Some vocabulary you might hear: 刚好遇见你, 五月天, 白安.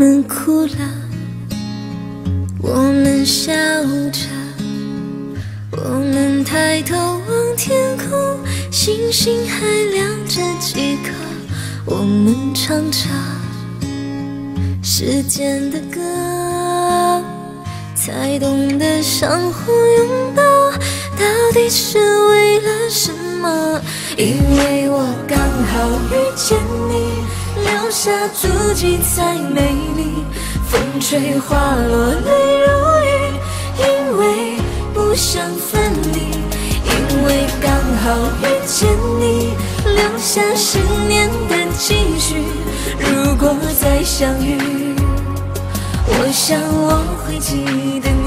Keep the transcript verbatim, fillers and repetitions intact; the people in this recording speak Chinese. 们哭了，我们笑着，我们抬头望天空，星星还亮着几颗。我们唱着时间的歌，才懂得相互拥抱到底是为了什么。因为我刚好遇见你，留下足迹才美丽，风吹花落泪如雨，因为不想分离。因为刚好遇见你，留下十年的期许，如果再相遇，我想我会记得你。